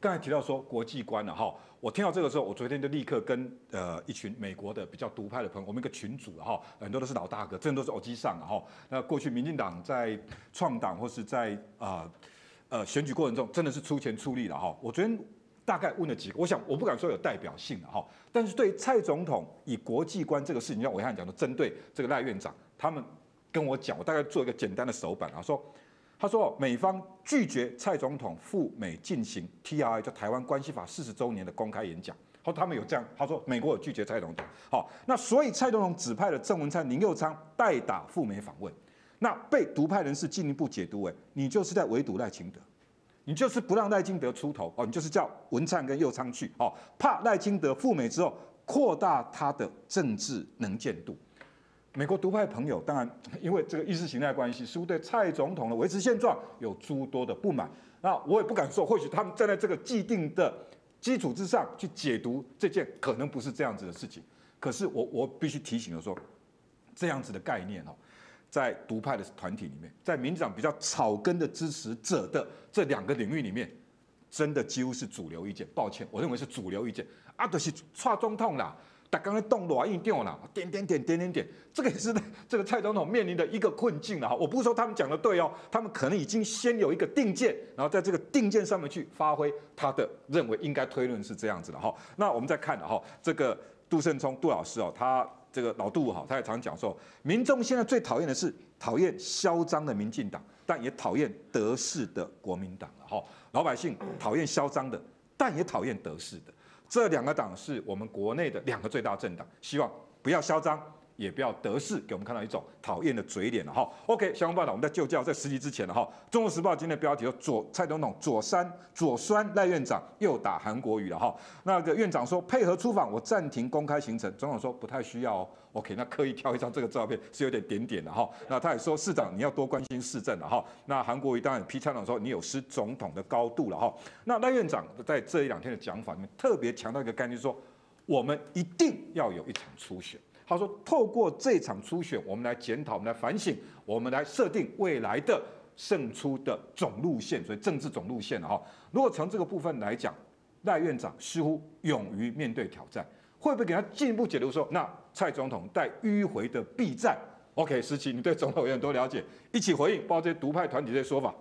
刚才提到说国际观了哈，我听到这个时候，我昨天就立刻跟一群美国的比较独派的朋友，我们一个群组哈，很多都是老大哥，真的都是偶机上哈。那过去民进党在创党或是在选举过程中，真的是出钱出力了哈。我昨天大概问了几个，我想我不敢说有代表性了哈，但是对蔡总统以国际观这个事情，像我刚才讲的，针对这个赖院长，他们跟我讲，我大概做一个简单的手板啊，说。 他说，美方拒绝蔡总统赴美进行 TLA 就台湾关系法40周年的公开演讲。好，他们有这样，他说美国有拒绝蔡总统。好，那所以蔡总统指派了郑文灿、林右昌代打赴美访问。那被独派人士进一步解读为，你就是在围堵赖清德，你就是不让赖清德出头哦，你就是叫文灿跟右昌去哦，怕赖清德赴美之后扩大他的政治能见度。 美国独派朋友当然，因为这个意识形态关系，似乎对蔡总统的维持现状有诸多的不满。那我也不敢说，或许他们站在这个既定的基础之上去解读这件可能不是这样子的事情。可是我必须提醒的说，这样子的概念哦，在独派的团体里面，在民进党比较草根的支持者的这两个领域里面，真的几乎是主流意见。抱歉，我认为是主流意见啊，就是蔡总统啦。 他刚才动了硬掉了，点，这个也是这个蔡总统面临的一个困境了哈。我不是说他们讲的对哦，他们可能已经先有一个定见，然后在这个定见上面去发挥他的认为应该推论是这样子的哈。那我们再看了哈，这个杜胜聪杜老师哦，他这个老杜哈，他也常讲说，民众现在最讨厌的是讨厌嚣张的民进党，但也讨厌得势的国民党了哈。老百姓讨厌嚣张的，但也讨厌得势的。 这两个党是我们国内的两个最大政党，希望不要嚣张，也不要得势，给我们看到一种讨厌的嘴脸了哈。OK， 相关报道我们在就教在实习之前了哈。《中国时报》今天的标题说蔡总统左酸赖院长又打韩国瑜了哈。那个院长说配合出访，我暂停公开行程。总统说不太需要哦。OK， 那刻意挑一张这个照片是有点点的哈。那他也说市长你要多关心市政了哈。那韩国瑜当然批蔡总统说你有失总统的高度了哈。那赖院长在这一两天的讲法里面特别强调一个概念，说我们一定要有一场初选。 他说：“透过这场初选，我们来检讨，我们来反省，我们来设定未来的胜出的总路线，所以政治总路线了哈。如果从这个部分来讲，赖院长似乎勇于面对挑战，会不会给他进一步解读说，那蔡总统带迂回的避战 ？OK， 时期你对总统有很多了解，一起回应，包括这些独派团体这些说法。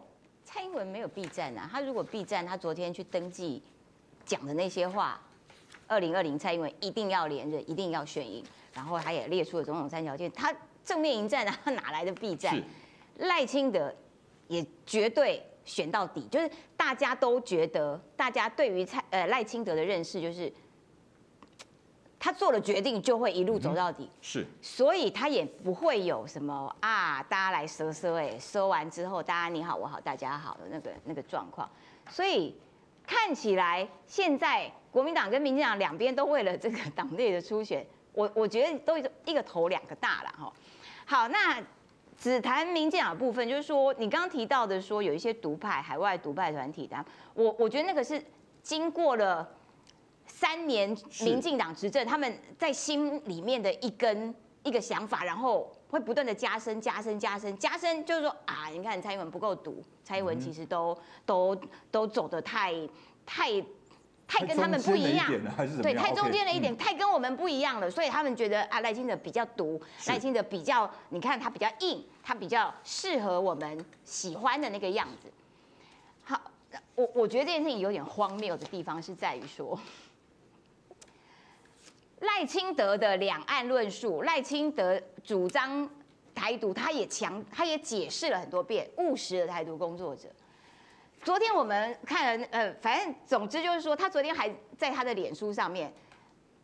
蔡英文没有避战啊，他如果避战，他昨天去登记讲的那些话。” 2020蔡英文一定要连任，一定要选赢，然后他也列出了总统3条件，他正面迎战啊，他哪来的避战？赖清德也绝对选到底，就是大家都觉得，大家对于赖清德的认识就是，他做了决定就会一路走到底，是，所以他也不会有什么啊，大家来说完之后大家你好我好大家好的那个状况，所以。 看起来现在国民党跟民进党两边都为了这个党内的初选，我觉得都一个头两个大了哈。好，那只谈民进党的部分，就是说你刚刚提到的说有一些独派、海外独派团体的，我觉得那个是经过了3年民进党执政，他们在心里面的一个想法，然后会不断的加深，就是说啊，你看蔡英文不够毒，蔡英文其实都走得太跟他们不一样，对，太中间了一点，太跟我们不一样了，所以他们觉得啊，赖清德比较毒，赖清德比较，你看他比较硬，他比较适合我们喜欢的那个样子。好，我觉得这件事情有点荒谬的地方是在于说。 赖清德的两岸论述，赖清德主张台独，他也解释了很多遍，务实的台独工作者。昨天我们看了，反正总之就是说，他昨天还在他的脸书上面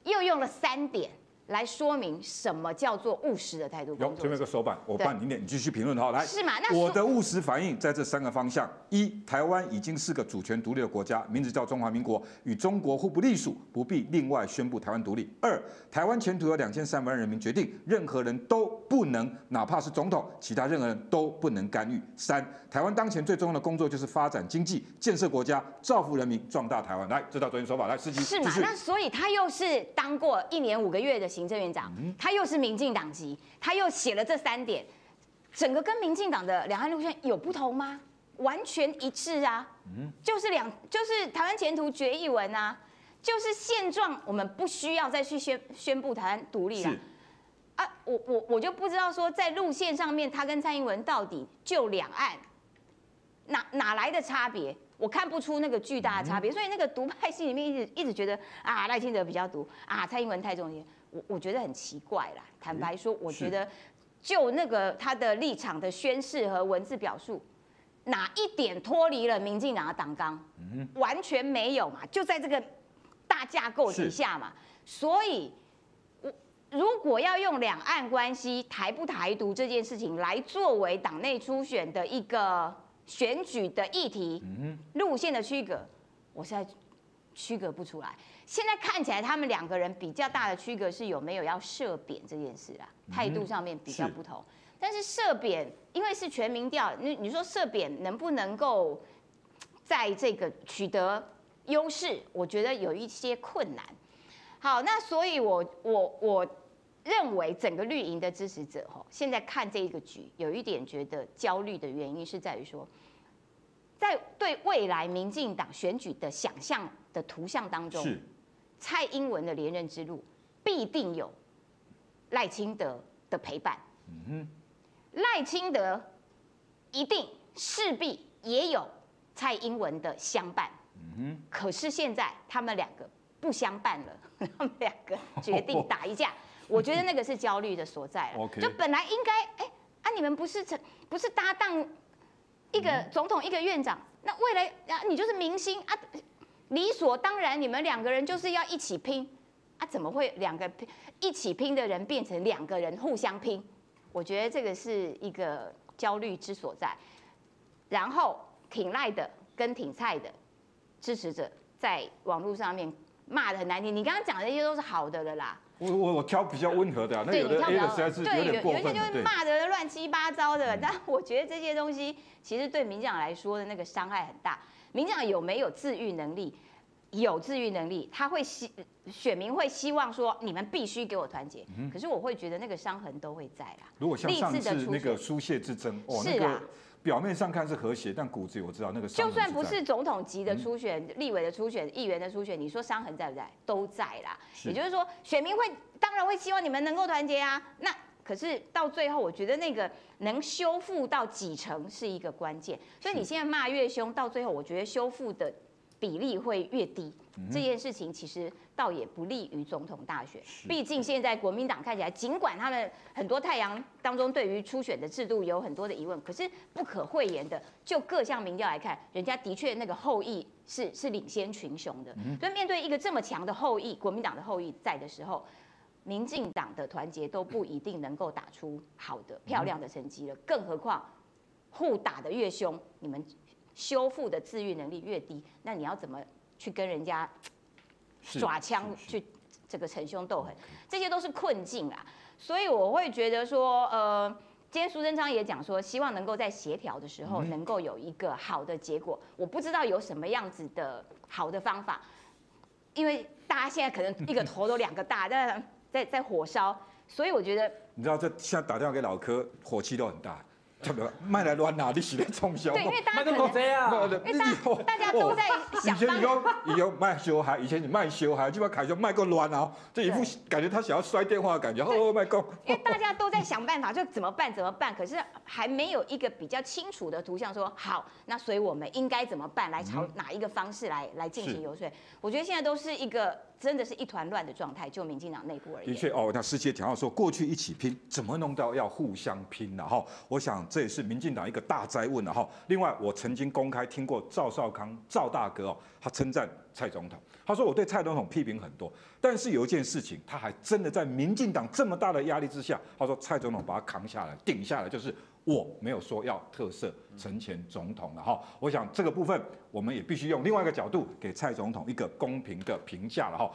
又用了3点来说明什么叫做务实的台独工作者。前面有个手板，我办你脸，你继续评论好来。是嘛？那我的务实反应在这3个方向：一，台湾已经是个主权独立的国家，名字叫中华民国，与中国互不隶属，不必另外宣布台湾独立；二，台湾前途由2300万人民决定，任何人都不能，哪怕是总统，其他任何人都不能干预；三，台湾当前最重要的工作就是发展经济、建设国家、造福人民、壮大台湾。来，这道昨天手法来，司机是嘛？那所以他又是当过1年5个月的行政院长，他又是民进党籍，他又写了这3点，整个跟民进党的两岸路线有不同吗？完全一致啊，就是台湾前途决议文啊，就是现状，我们不需要再去宣布台湾独立了。啊，我就不知道说在路线上面，他跟蔡英文到底就两岸哪来的差别？我看不出那个巨大的差别，所以那个独派心里面一直觉得啊，赖清德比较独啊，蔡英文太中间，我觉得很奇怪啦。坦白说，我觉得就那个他的立场的宣示和文字表述，哪一点脱离了民进党的党纲？完全没有嘛，就在这个大架构底下嘛。所以，如果要用两岸关系台不台独这件事情来作为党内初选的一个选举的议题路线的区隔，我现在区隔不出来。现在看起来，他们两个人比较大的区隔是有没有要赦免这件事啦，态度上面比较不同。但是赦免，因为是全民调，你说赦免能不能够在这个取得优势，我觉得有一些困难。好，那所以我认为整个绿营的支持者现在看这一个局，有一点觉得焦虑的原因是在于说，在对未来民进党选举的想象的图像当中，蔡英文的连任之路必定有赖清德的陪伴，赖清德一定势必也有蔡英文的相伴，可是现在他们两个不相伴了，他们两个决定打一架。我觉得那个是焦虑的所在了。就本来应该，你们不是搭档一个总统一个院长，那未来啊你就是明星啊，理所当然你们两个人就是要一起拼啊，怎么会两个一起拼的人变成两个人互相拼？我觉得这个是一个焦虑之所在。然后挺赖的跟挺蔡的支持者在网络上面骂得很难听，你刚刚讲的那些都是好的了啦。我挑比较温和的，那有的 A 的实在是有点过分，有些就是骂的乱七八糟的。但我觉得这些东西其实对民进党来说的那个伤害很大。民进党有没有自愈能力？有自愈能力，他会选民会希望说你们必须给我团结。可是我会觉得那个伤痕都会在啦。如果像上次那个苏谢之争，是啦。表面上看是和谐，但骨子我知道那个伤痕。就算不是总统级的初选、立委的初选、议员的初选，你说伤痕在不在？都在啦。也就是说，选民会当然会希望你们能够团结啊。那可是到最后，我觉得那个能修复到几成是一个关键。所以你现在骂越凶，到最后我觉得修复的比例会越低。这件事情其实倒也不利于总统大选，毕竟现在国民党看起来，尽管他们很多太阳当中对于初选的制度有很多的疑问，可是不可讳言的，就各项民调来看，人家的确那个后裔是领先群雄的。所以面对一个这么强的后裔，国民党的后裔在的时候，民进党的团结都不一定能够打出好的漂亮的成绩了，更何况互打得越凶，你们修复的自愈能力越低，那你要怎么去跟人家耍枪去这个逞凶斗狠，这些都是困境啊。所以我会觉得说，今天苏贞昌也讲说，希望能够在协调的时候能够有一个好的结果。我不知道有什么样子的好的方法，因为大家现在可能一个头都两个大，在火烧，所以我觉得你知道，这现在打电话给老柯，火气都很大。卖来乱拿，你是在冲销？对，因为大家可能，因为大家都在想。以前卖修还，以前你卖修还，就把凯修卖过乱啊，这一副感觉他想要摔电话的感觉。哦，卖够。因为大家都在想办法，就怎么办？可是还没有一个比较清楚的图像说，好，那所以我们应该怎么办？来朝哪一个方式来进行游说？我觉得现在都是一个真的是一团乱的状态，就民进党内部而言。的确哦，那师姐讲到说，过去一起拼，怎么弄到要互相拼呢？哈，我想。这也是民进党一个大灾问了哈。另外，我曾经公开听过赵少康赵大哥哦，他称赞蔡总统，他说我对蔡总统批评很多，但是有一件事情，他还真的在民进党这么大的压力之下，他说蔡总统把他扛下来、顶下来，就是我没有说要特赦陈前总统了哈。我想这个部分我们也必须用另外一个角度给蔡总统一个公平的评价了哈。